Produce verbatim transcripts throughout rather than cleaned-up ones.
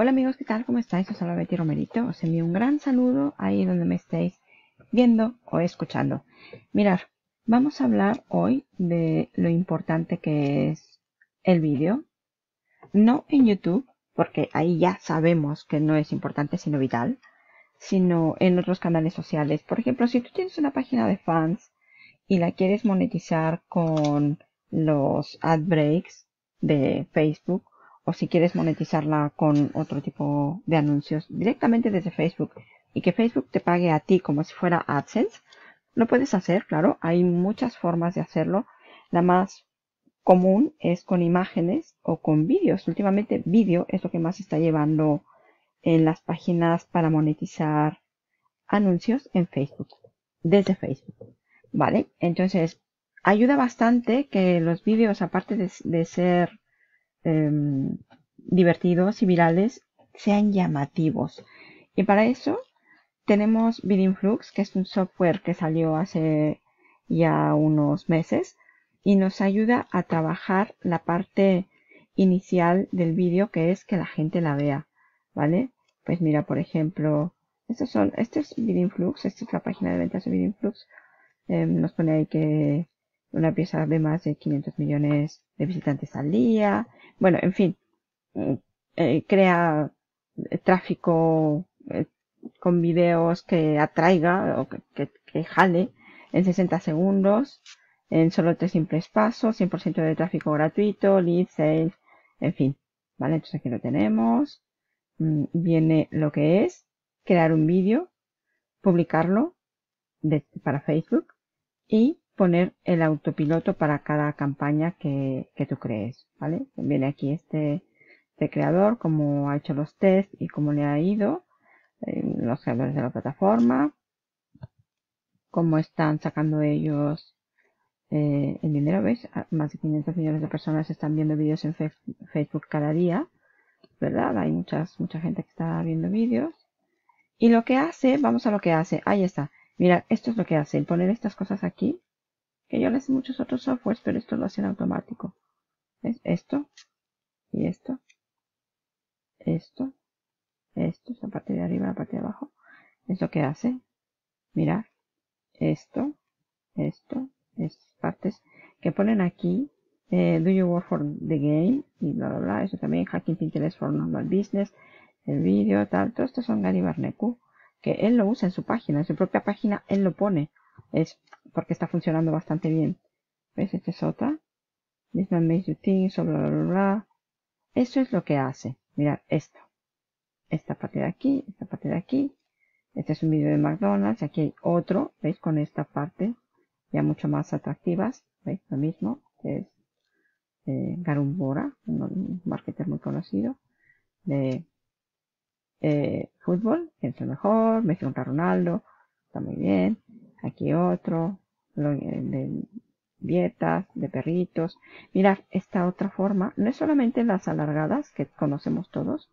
Hola amigos, ¿qué tal? ¿Cómo estáis? Os habla Betty Romerito. Os envío un gran saludo ahí donde me estéis viendo o escuchando. Mirad, vamos a hablar hoy de lo importante que es el vídeo. No en YouTube, porque ahí ya sabemos que no es importante sino vital, sino en otros canales sociales. Por ejemplo, si tú tienes una página de fans y la quieres monetizar con los ad breaks de Facebook, o si quieres monetizarla con otro tipo de anuncios directamente desde Facebook y que Facebook te pague a ti como si fuera AdSense, lo puedes hacer, claro. Hay muchas formas de hacerlo. La más común es con imágenes o con vídeos. Últimamente vídeo es lo que más se está llevando en las páginas para monetizar anuncios en Facebook, desde Facebook. Vale, entonces ayuda bastante que los vídeos, aparte de, de ser Eh, divertidos y virales, sean llamativos. Y para eso tenemos Vidinflux, que es un software que salió hace ya unos meses y nos ayuda a trabajar la parte inicial del vídeo, que es que la gente la vea, ¿vale? Pues mira, por ejemplo, estos son, este es Vidinflux, esta es la página de ventas de Vidinflux. Eh, nos pone ahí que una pieza de más de quinientos millones de visitantes al día. Bueno, en fin, eh, crea tráfico eh, con videos que atraiga o que, que, que jale en sesenta segundos, en solo tres simples pasos, cien por ciento de tráfico gratuito, lead, sales, en fin. Vale, entonces aquí lo tenemos. Mm, viene lo que es crear un vídeo, publicarlo de, para Facebook y poner el autopiloto para cada campaña que, que tú crees, ¿vale? Viene aquí este, este creador, cómo ha hecho los tests y cómo le ha ido, eh, los creadores de la plataforma, cómo están sacando ellos eh, el dinero. ¿Ves? Más de quinientos millones de personas están viendo vídeos en fe Facebook cada día, ¿verdad? Hay muchas, mucha gente que está viendo vídeos. Y lo que hace, vamos a lo que hace, ahí está. Mira, esto es lo que hace, poner estas cosas aquí, que yo lo hice en muchos otros softwares, pero esto lo hacen automático. ¿Ves? Esto, y esto, esto, esto, la parte de arriba, la parte de abajo, es lo que hace. Mirad, esto, esto, estas partes que ponen aquí, eh, do you work for the game, y bla, bla, bla, eso también, hacking Pinterest for normal business, el vídeo, tal, todo esto son Gary Barnecu, que él lo usa en su página, en su propia página, él lo pone. Es porque está funcionando bastante bien. ¿Ves? Esta es otra. This man makes you think, so bla, bla, bla, bla. Eso es lo que hace. Mirad esto. Esta parte de aquí, esta parte de aquí. Este es un vídeo de McDonald's. Aquí hay otro. ¿Veis? Con esta parte ya mucho más atractivas. ¿Veis? Lo mismo. Es eh, Garumbura, un marketer muy conocido. De eh, fútbol. ¿Quién es el mejor? Me pregunta Ronaldo. Está muy bien. Aquí otro, de dietas, de perritos. Mirad, esta otra forma, no es solamente las alargadas que conocemos todos,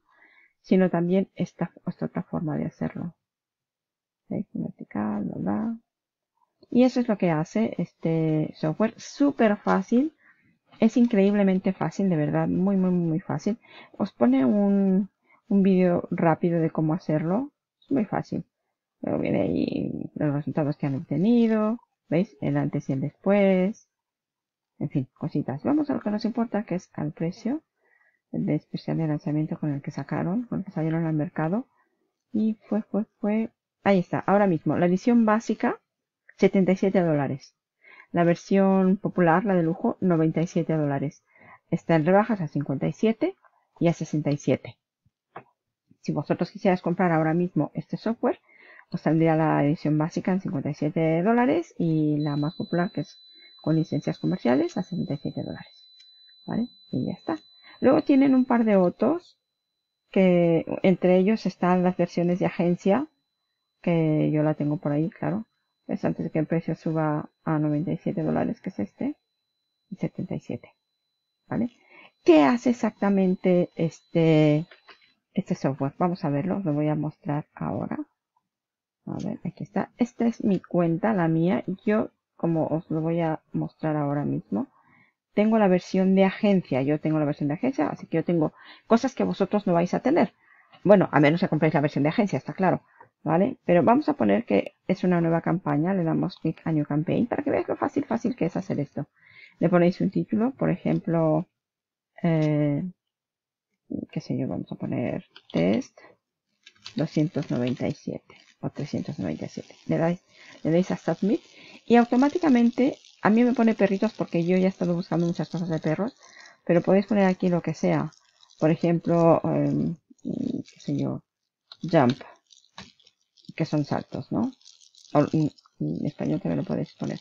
sino también esta, esta otra forma de hacerlo. ¿Veis? Vertical, bla, bla. Y eso es lo que hace este software, súper fácil. Es increíblemente fácil, de verdad, muy, muy, muy fácil. Os pone un, un vídeo rápido de cómo hacerlo, es muy fácil. Luego viene ahí los resultados que han obtenido, ¿veis? El antes y el después, en fin, cositas. Vamos a lo que nos importa, que es al precio de especial de lanzamiento con el que sacaron, con el que salieron al mercado. Y fue, fue, fue, ahí está, ahora mismo, la edición básica, setenta y siete dólares. La versión popular, la de lujo, noventa y siete dólares. Está en rebajas a cincuenta y siete y a sesenta y siete. Si vosotros quisierais comprar ahora mismo este software, os saldría la edición básica en cincuenta y siete dólares y la más popular, que es con licencias comerciales, a setenta y siete dólares. ¿Vale? Y ya está. Luego tienen un par de otros, que entre ellos están las versiones de agencia, que yo la tengo por ahí, claro. Es antes de que el precio suba a noventa y siete dólares, que es este, y setenta y siete. ¿Vale? ¿Qué hace exactamente este, este software? Vamos a verlo, os lo voy a mostrar ahora. A ver, aquí está. Esta es mi cuenta, la mía. Yo, como os lo voy a mostrar ahora mismo, tengo la versión de agencia. Yo tengo la versión de agencia, así que yo tengo cosas que vosotros no vais a tener. Bueno, a menos que compréis la versión de agencia, está claro, ¿vale? Pero vamos a poner que es una nueva campaña. Le damos clic a New Campaign para que veáis lo fácil, fácil que es hacer esto. Le ponéis un título, por ejemplo, eh, qué sé yo, vamos a poner test doscientos noventa y siete o trescientos noventa y siete. Le dais, le dais a Submit y automáticamente a mí me pone perritos porque yo ya he estado buscando muchas cosas de perros, pero podéis poner aquí lo que sea. Por ejemplo, eh, qué sé yo, jump, que son saltos, ¿no? O, en, en español también lo podéis poner.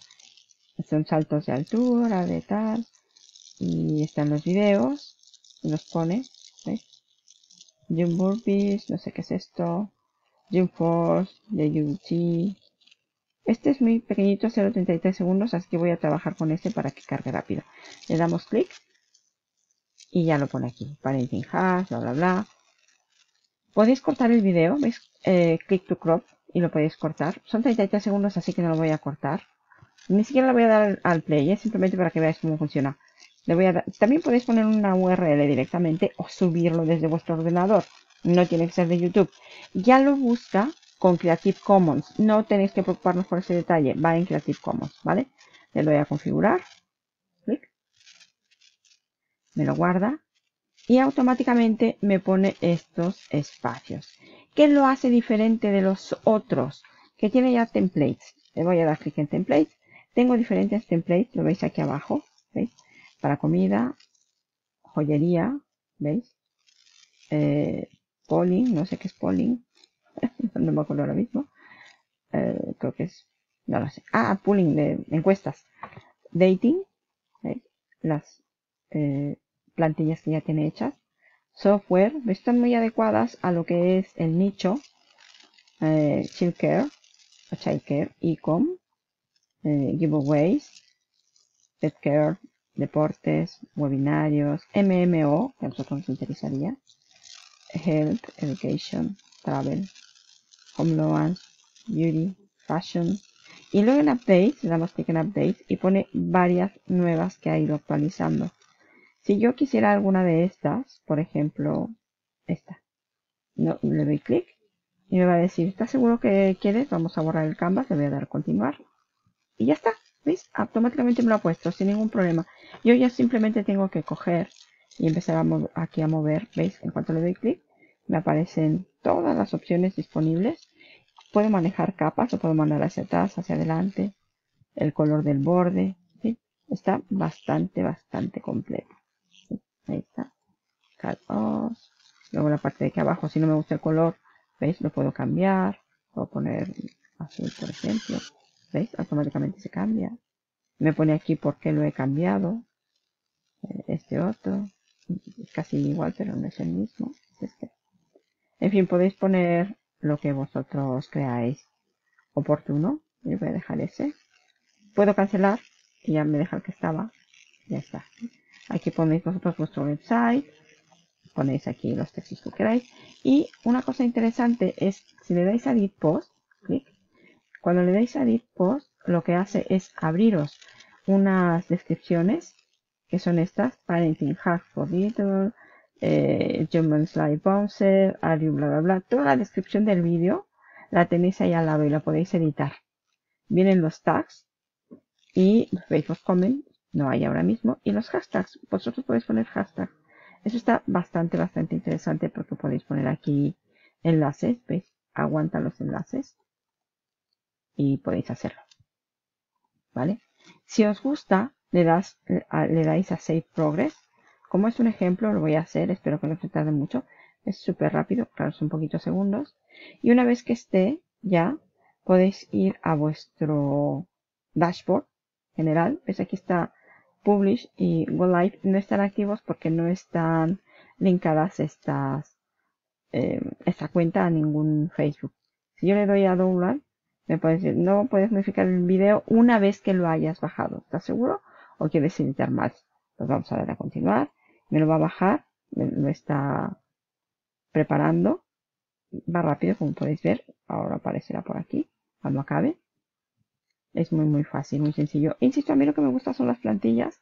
Son saltos de altura, de tal. Y están los videos. Los pone. ¿Veis? Jump burpees, no sé qué es esto. Jump force, de U T. Este es muy pequeñito, cero coma treinta y tres segundos. Así que voy a trabajar con este para que cargue rápido. Le damos clic. Y ya lo pone aquí. Parenting hash, bla, bla, bla. Podéis cortar el video. ¿Veis? Eh, click to crop. Y lo podéis cortar. Son treinta y tres segundos, así que no lo voy a cortar. Ni siquiera le voy a dar al play, ¿eh? Simplemente para que veáis cómo funciona. Le voy a dar... También podéis poner una U R L directamente o subirlo desde vuestro ordenador. No tiene que ser de YouTube. Ya lo busca con Creative Commons. No tenéis que preocuparnos por ese detalle. Va en Creative Commons, ¿vale? Le doy a configurar. Clic. Me lo guarda. Y automáticamente me pone estos espacios. ¿Qué lo hace diferente de los otros? Que tiene ya templates. Le voy a dar clic en templates. Tengo diferentes templates, lo veis aquí abajo, ¿veis? Para comida, joyería, ¿veis? Eh, polling, no sé qué es polling, no me acuerdo ahora mismo. Eh, creo que es, no lo sé. Ah, polling de encuestas. Dating, ¿veis? Las eh, plantillas que ya tiene hechas. Software, ¿veis? Están muy adecuadas a lo que es el nicho. Eh, Childcare, Childcare, e-com. Eh, giveaways, pet care, deportes, webinarios, M M O, que a nosotros nos interesaría, health, education, travel, home loans, beauty, fashion. Y luego en updates, le damos clic en updates y pone varias nuevas que ha ido actualizando. Si yo quisiera alguna de estas, por ejemplo, esta, no, le doy clic y me va a decir, ¿estás seguro que quieres? Vamos a borrar el canvas, le voy a dar a continuar. Y ya está, ¿veis? Automáticamente me lo ha puesto sin ningún problema. Yo ya simplemente tengo que coger y empezar a aquí a mover, ¿veis? En cuanto le doy clic, me aparecen todas las opciones disponibles. Puedo manejar capas, lo puedo mandar hacia atrás, hacia adelante, el color del borde, ¿sí? Está bastante, bastante completo. ¿Sí? Ahí está. Cut off. Luego la parte de aquí abajo, si no me gusta el color, ¿veis? Lo puedo cambiar. Puedo poner azul, por ejemplo. ¿Veis? Automáticamente se cambia. Me pone aquí por qué lo he cambiado. Este otro. Es casi igual, pero no es el mismo. Este. En fin, podéis poner lo que vosotros creáis oportuno. Yo voy a dejar ese. Puedo cancelar. Y ya me deja el que estaba. Ya está. Aquí ponéis vosotros vuestro website. Ponéis aquí los textos que queráis. Y una cosa interesante es, si le dais a Edit Post, clic. Cuando le dais a Edit Post, lo que hace es abriros unas descripciones, que son estas, Parenting Hack for Little, eh, Human Slide Bouncer, Are You, bla, bla, bla. Toda la descripción del vídeo la tenéis ahí al lado y la podéis editar. Vienen los tags y los Facebook Comments, no hay ahora mismo, y los hashtags. Vosotros podéis poner hashtags. Eso está bastante, bastante interesante porque podéis poner aquí enlaces, ¿veis? Aguanta los enlaces. Y podéis hacerlo, ¿vale? Si os gusta, le, das, le dais a Save Progress. Como es un ejemplo, lo voy a hacer. Espero que no se tarde mucho. Es súper rápido, claro, son poquitos segundos. Y una vez que esté ya, podéis ir a vuestro dashboard general. Pues aquí está Publish y Go Live. No están activos porque no están linkadas estas, eh, esta cuenta a ningún Facebook. Si yo le doy a Download, me puedes decir, no puedes modificar el video una vez que lo hayas bajado. ¿Estás seguro? ¿O quieres editar más? Pues vamos a dar a continuar. Me lo va a bajar. Me lo está preparando. Va rápido, como podéis ver. Ahora aparecerá por aquí, cuando acabe. Es muy, muy fácil, muy sencillo. Insisto, a mí lo que me gusta son las plantillas.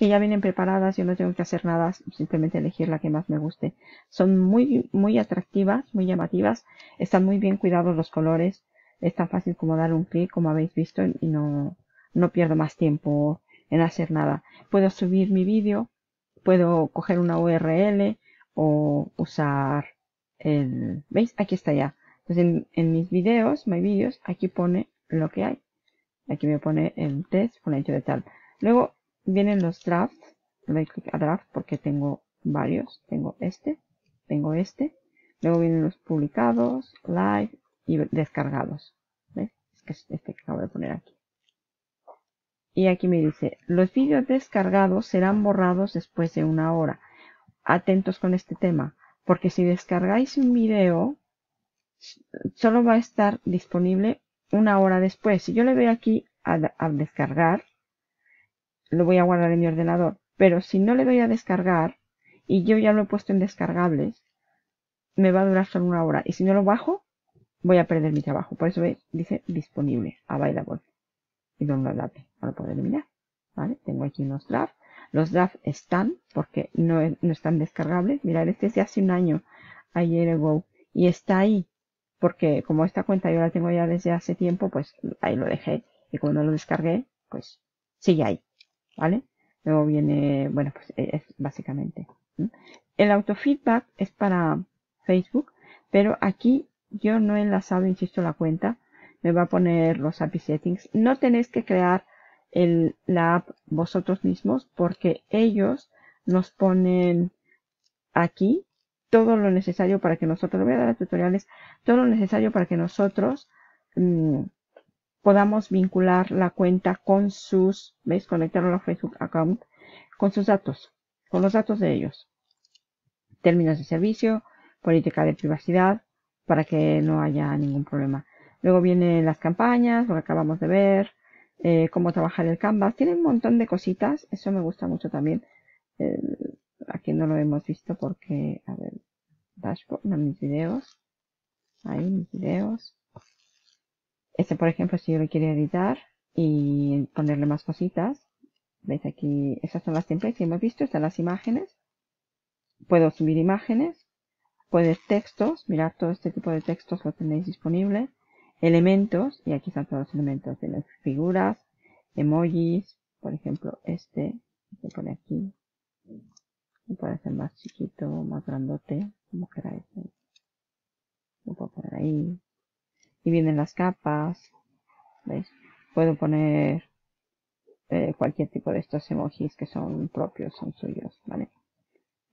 que ya vienen preparadas, yo no tengo que hacer nada, simplemente elegir la que más me guste. Son muy, muy atractivas, muy llamativas, están muy bien cuidados los colores, es tan fácil como dar un clic, como habéis visto, y no, no pierdo más tiempo en hacer nada. Puedo subir mi vídeo, puedo coger una U R L o usar el... ¿Veis? Aquí está ya. Entonces en, en mis videos, my videos, aquí pone lo que hay. Aquí me pone el test, pone hecho de tal. Luego vienen los drafts, le doy clic a draft porque tengo varios, tengo este, tengo este, luego vienen los publicados, live y descargados. ¿Ves? Es que es este que acabo de poner aquí. Y aquí me dice, los vídeos descargados serán borrados después de una hora. Atentos con este tema, porque si descargáis un video, solo va a estar disponible una hora después. Si yo le doy aquí a, a descargar, lo voy a guardar en mi ordenador, pero si no le doy a descargar y yo ya lo he puesto en descargables, me va a durar solo una hora, y si no lo bajo voy a perder mi trabajo. Por eso, ¿veis? Dice disponible, available, y downloadable, para poder eliminar. ¿Vale? Tengo aquí unos drafts, los drafts están porque no, no están descargables. Mirad, este es de hace un año, a year ago, y está ahí porque como esta cuenta yo la tengo ya desde hace tiempo, pues ahí lo dejé, y cuando lo descargué, pues sigue ahí. ¿Vale? Luego viene, bueno, pues es básicamente. El autofeedback es para Facebook, pero aquí yo no he enlazado, insisto, la cuenta. Me va a poner los A P I settings. No tenéis que crear el, la app vosotros mismos, porque ellos nos ponen aquí todo lo necesario para que nosotros, voy a dar tutoriales, todo lo necesario para que nosotros mmm, podamos vincular la cuenta con sus, ¿veis? Conectarlo a la Facebook account, con sus datos, con los datos de ellos. Términos de servicio, política de privacidad, para que no haya ningún problema. Luego vienen las campañas, lo que acabamos de ver, eh, cómo trabajar el canvas. Tienen un montón de cositas, eso me gusta mucho también. Eh, aquí no lo hemos visto porque, a ver, dashboard, no, mis videos. Ahí, mis videos. Este, por ejemplo, si yo lo quiero editar y ponerle más cositas, veis aquí, esas son las templates que hemos visto, están las imágenes. Puedo subir imágenes, puedes textos, mirad, todo este tipo de textos lo tenéis disponible. Elementos, y aquí están todos los elementos de las figuras, emojis, por ejemplo, este, se pone aquí. Se puede hacer más chiquito, más grandote, como queráis. Lo puedo poner ahí. Y vienen las capas, ¿veis? Puedo poner eh, cualquier tipo de estos emojis que son propios, son suyos, ¿vale?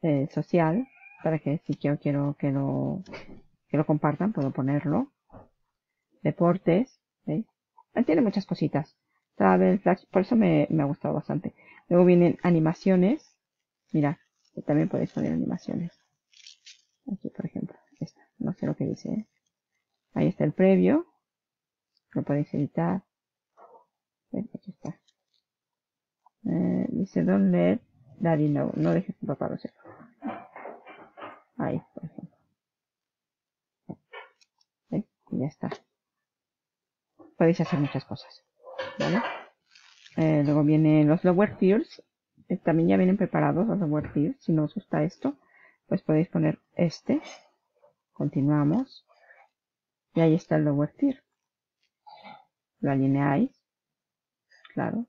Eh, social, para que si yo quiero que lo, que lo compartan, puedo ponerlo. Deportes, ¿veis? Ah, tiene muchas cositas. Travel, flash, por eso me, me ha gustado bastante. Luego vienen animaciones. Mirad, que también podéis poner animaciones. Aquí, por ejemplo, esta. No sé lo que dice, ¿eh? Ahí está el previo, lo podéis editar. Aquí está. Eh, dice, don't let daddy know. No dejes que papá lo sepa. Ahí, por ejemplo. ¿Veis? Y ya está. Podéis hacer muchas cosas. ¿Vale? Eh, luego vienen los lower fields. Eh, también ya vienen preparados los lower fields. Si no os gusta esto, pues podéis poner este. Continuamos. Y ahí está el lower tier. Lo alineáis. Claro.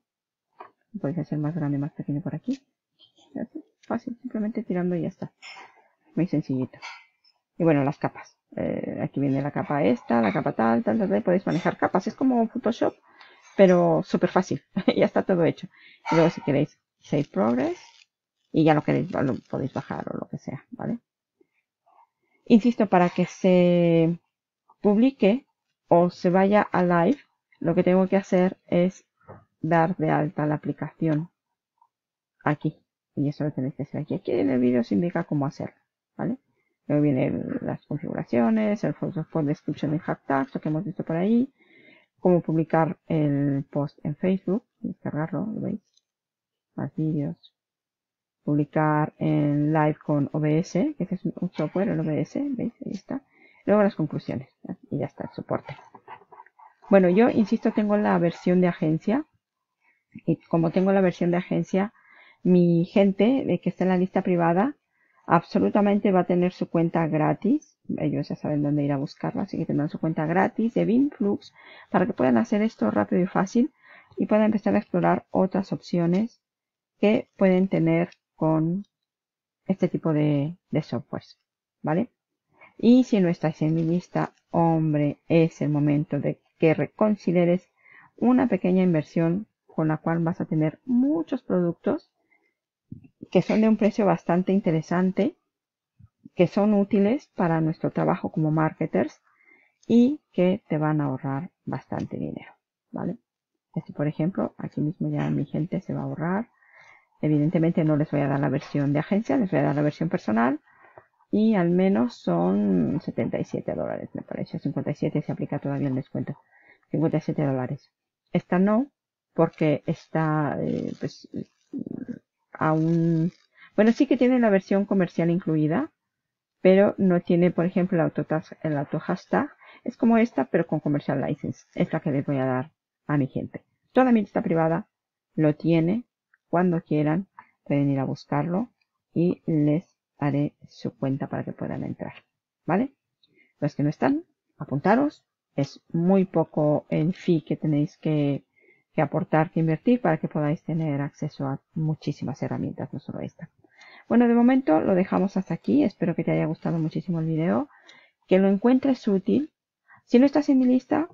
Lo podéis hacer más grande, más pequeño por aquí. Fácil, simplemente tirando y ya está. Muy sencillito. Y bueno, las capas. Eh, aquí viene la capa esta, la capa tal, tal, tal, tal. Podéis manejar capas. Es como Photoshop, pero súper fácil. Ya está todo hecho. Y luego si queréis, Save Progress. Y ya lo queréis, lo podéis bajar o lo que sea. ¿Vale? Insisto, para que se publique o se vaya a live, lo que tengo que hacer es dar de alta la aplicación aquí, y eso lo tenéis que hacer aquí. Aquí en el vídeo se indica cómo hacerlo, ¿vale? Luego vienen las configuraciones, el for description y hashtags, lo que hemos visto por ahí, cómo publicar el post en Facebook, descargarlo, ¿lo veis? Más vídeos, publicar en live con O B S, que este es un software, el O B S, ¿veis? Ahí está. Luego las conclusiones, y ya está el soporte. Bueno, yo insisto, tengo la versión de agencia, y como tengo la versión de agencia, mi gente que está en la lista privada absolutamente va a tener su cuenta gratis. Ellos ya saben dónde ir a buscarla, así que tendrán su cuenta gratis de Vidinflux para que puedan hacer esto rápido y fácil y puedan empezar a explorar otras opciones que pueden tener con este tipo de, de software, ¿vale? Y si no estáis en mi lista, hombre, es el momento de que reconsideres una pequeña inversión con la cual vas a tener muchos productos que son de un precio bastante interesante, que son útiles para nuestro trabajo como marketers y que te van a ahorrar bastante dinero, ¿vale? Este, por ejemplo, aquí mismo ya mi gente se va a ahorrar. Evidentemente no les voy a dar la versión de agencia, les voy a dar la versión personal. Y al menos son setenta y siete dólares, me parece. cincuenta y siete se aplica todavía el descuento. cincuenta y siete dólares. Esta no, porque está eh, pues, aún... Bueno, sí que tiene la versión comercial incluida, pero no tiene, por ejemplo, el auto, el auto hashtag. Es como esta, pero con commercial license. Es la que les voy a dar a mi gente. Toda mi lista privada lo tiene. Cuando quieran pueden ir a buscarlo y les haré su cuenta para que puedan entrar, ¿vale? Los que no están, apuntaros. Es muy poco el fee que tenéis que, que aportar, que invertir para que podáis tener acceso a muchísimas herramientas, no solo esta. Bueno, de momento lo dejamos hasta aquí. Espero que te haya gustado muchísimo el video, que lo encuentres útil. Si no estás en mi lista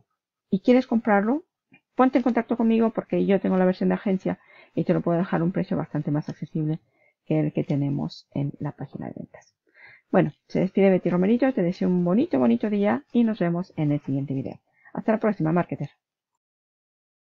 y quieres comprarlo, ponte en contacto conmigo porque yo tengo la versión de agencia y te lo puedo dejar a un precio bastante más accesible que el que tenemos en la página de ventas. Bueno, se despide Betty Romerito, te deseo un bonito, bonito día y nos vemos en el siguiente video. Hasta la próxima, marketer.